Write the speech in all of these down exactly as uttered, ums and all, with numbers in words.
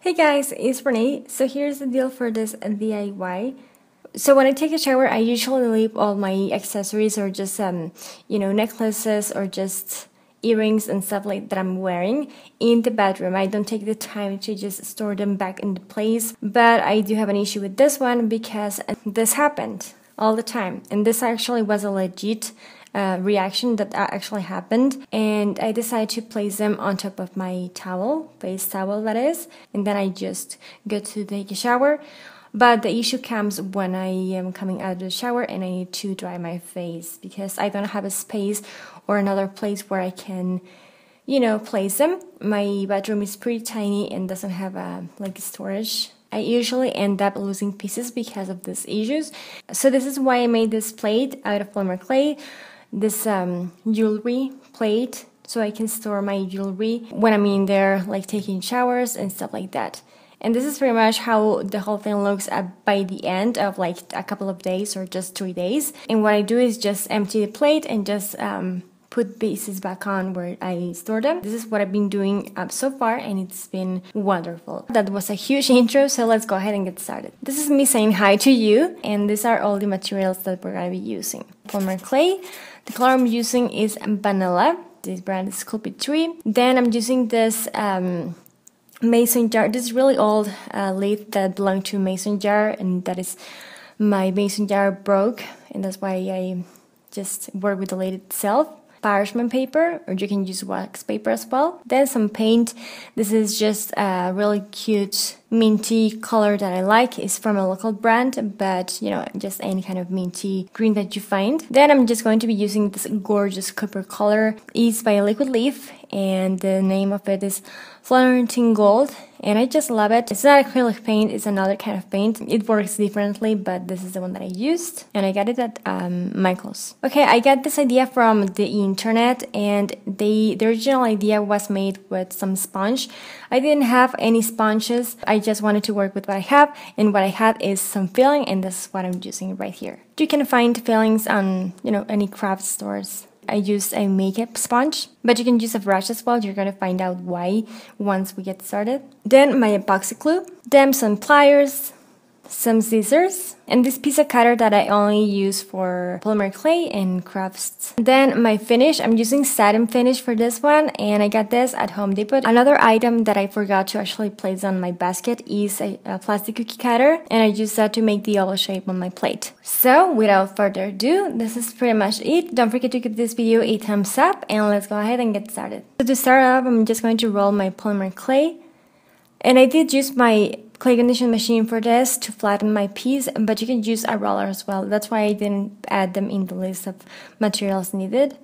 Hey guys, it's Renee. So here's the deal for this D I Y. So when I take a shower, I usually leave all my accessories or just um, you know, necklaces or just earrings and stuff like that I'm wearing in the bedroom. I don't take the time to just store them back in the place, but I do have an issue with this one because this happened all the time, and this actually was a legit Uh, reaction that actually happened, and I decided to place them on top of my towel, face towel that is, and then I just go to take a shower. But the issue comes when I am coming out of the shower and I need to dry my face because I don't have a space or another place where I can, you know, place them. My bedroom is pretty tiny and doesn't have a like storage. I usually end up losing pieces because of these issues. So this is why I made this plate out of polymer clay. This um, jewelry plate, so I can store my jewelry when I'm in there, like taking showers and stuff like that. And this is pretty much how the whole thing looks at by the end of like a couple of days or just three days. And what I do is just empty the plate and just um, put pieces back on where I store them. This is what I've been doing up so far, and it's been wonderful. That was a huge intro, so let's go ahead and get started. This is me saying hi to you, and these are all the materials that we're gonna be using. Polymer clay. The color I'm using is vanilla. This brand is Sculpey three. Then I'm using this um, mason jar. This is really old uh, lid that belonged to a mason jar, and that is my mason jar broke, and that's why I just work with the lid itself. Parchment paper, or you can use wax paper as well. Then some paint. This is just a really cute minty color that I like. It's from a local brand, but you know, just any kind of minty green that you find. Then I'm just going to be using this gorgeous copper color. It's by Liquid Leaf, and the name of it is Florentine Gold, and I just love it. It's not acrylic paint, it's another kind of paint. It works differently, but this is the one that I used, and I got it at um, Michael's. Okay, I got this idea from the internet, and they, the original idea was made with some sponge. I didn't have any sponges. I I just wanted to work with what I have, and what I had is some filling, and this is what I'm using right here. You can find fillings on, you know, any craft stores. I used a makeup sponge, but you can use a brush as well. You're gonna find out why once we get started. Then my epoxy glue, then some pliers, some scissors, and this pizza cutter that I only use for polymer clay and crafts. Then my finish, I'm using satin finish for this one, and I got this at Home Depot. Another item that I forgot to actually place on my basket is a, a plastic cookie cutter, and I use that to make the oval shape on my plate. So without further ado, this is pretty much it. Don't forget to give this video a thumbs up, and let's go ahead and get started. So to start off, I'm just going to roll my polymer clay, and I did use my clay condition machine for this to flatten my piece, but you can use a roller as well. That's why I didn't add them in the list of materials needed.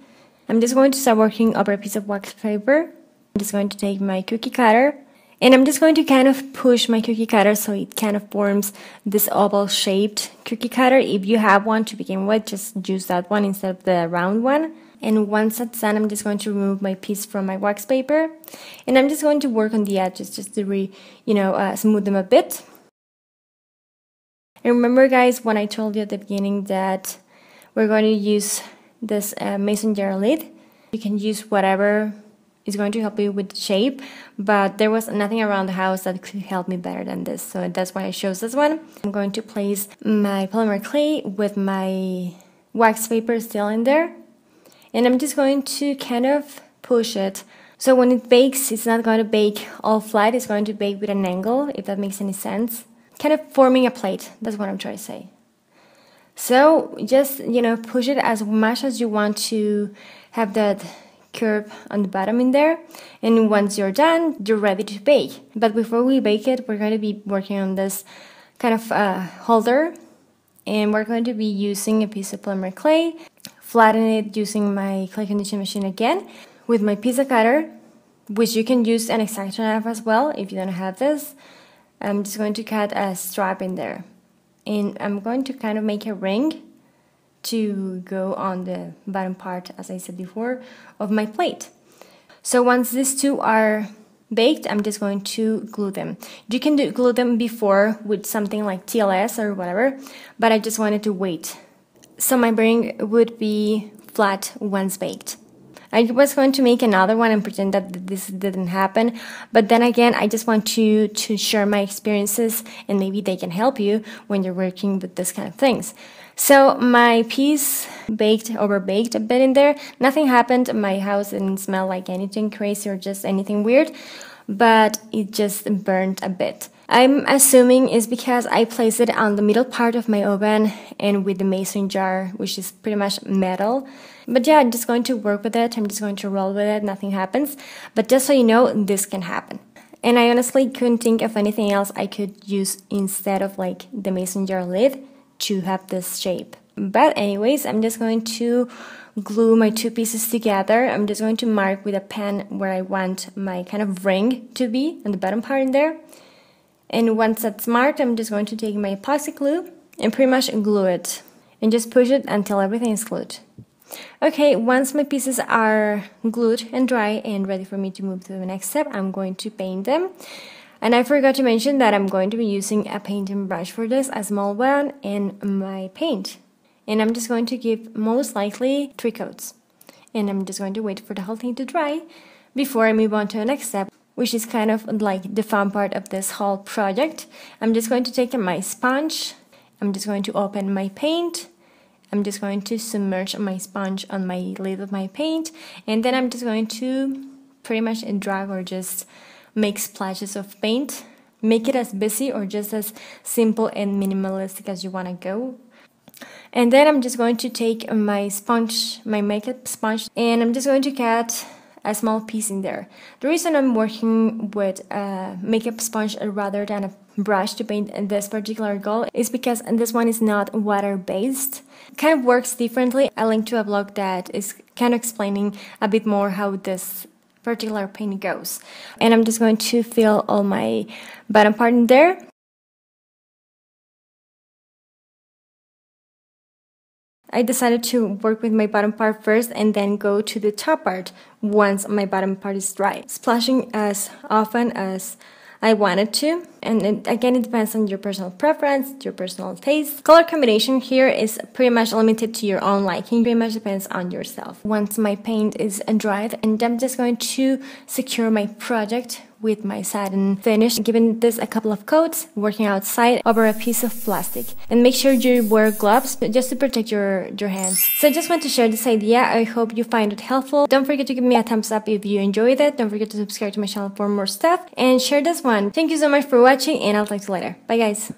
I'm just going to start working over a piece of wax paper. I'm just going to take my cookie cutter, and I'm just going to kind of push my cookie cutter so it kind of forms this oval shaped cookie cutter. If you have one to begin with, just use that one instead of the round one. And once that's done, I'm just going to remove my piece from my wax paper, and I'm just going to work on the edges just to re, you know, uh, smooth them a bit. And remember guys, when I told you at the beginning that we're going to use this uh, mason jar lid, you can use whatever is going to help you with the shape, but there was nothing around the house that could help me better than this, so that's why I chose this one. I'm going to place my polymer clay with my wax paper still in there, and I'm just going to kind of push it. So when it bakes, it's not going to bake all flat, it's going to bake with an angle, if that makes any sense. Kind of forming a plate, that's what I'm trying to say. So just, you know, push it as much as you want to have that curve on the bottom in there. And once you're done, you're ready to bake. But before we bake it, we're going to be working on this kind of uh, holder. And we're going to be using a piece of polymer clay. Flatten it using my clay condition machine again with my pizza cutter, which you can use an X-Acto knife as well if you don't have this. I'm just going to cut a strap in there, and I'm going to kind of make a ring to go on the bottom part, as I said before, of my plate. So once these two are baked, I'm just going to glue them. You can do, glue them before with something like T L S or whatever, but I just wanted to wait. So my ring would be flat once baked. I was going to make another one and pretend that this didn't happen, but then again, I just want to, to share my experiences, and maybe they can help you when you're working with this kind of things. So my piece baked, over baked a bit in there. Nothing happened. My house didn't smell like anything crazy or just anything weird, but it just burned a bit. I'm assuming it's because I placed it on the middle part of my oven and with the mason jar, which is pretty much metal. But yeah, I'm just going to work with it. I'm just going to roll with it. Nothing happens. But just so you know, this can happen. And I honestly couldn't think of anything else I could use instead of like the mason jar lid to have this shape. But anyways, I'm just going to glue my two pieces together. I'm just going to mark with a pen where I want my kind of ring to be on the bottom part in there. And once that's marked, I'm just going to take my epoxy glue and pretty much glue it and just push it until everything is glued. Okay, once my pieces are glued and dry and ready for me to move to the next step, I'm going to paint them. And I forgot to mention that I'm going to be using a painting brush for this, a small one, and my paint. And I'm just going to give most likely three coats. And I'm just going to wait for the whole thing to dry before I move on to the next step, which is kind of like the fun part of this whole project. I'm just going to take my sponge. I'm just going to open my paint. I'm just going to submerge my sponge on my lid of my paint. And then I'm just going to pretty much drag or just make splashes of paint. Make it as busy or just as simple and minimalistic as you want to go. And then I'm just going to take my sponge, my makeup sponge, and I'm just going to cut a small piece in there. The reason I'm working with a makeup sponge rather than a brush to paint this particular goal is because this one is not water-based. It kind of works differently. I'll link to a blog that is kind of explaining a bit more how this particular paint goes. And I'm just going to fill all my bottom part in there. I decided to work with my bottom part first and then go to the top part once my bottom part is dry, splashing as often as I wanted to. And it, again, it depends on your personal preference, your personal taste. Color combination here is pretty much limited to your own liking. Pretty much depends on yourself. Once my paint is dried, and I'm just going to secure my project with my satin finish, giving this a couple of coats, working outside over a piece of plastic. And make sure you wear gloves just to protect your, your hands. So I just want to share this idea. I hope you find it helpful. Don't forget to give me a thumbs up if you enjoyed it. Don't forget to subscribe to my channel for more stuff and share this one. Thank you so much for watching, and I'll talk to you later. Bye guys.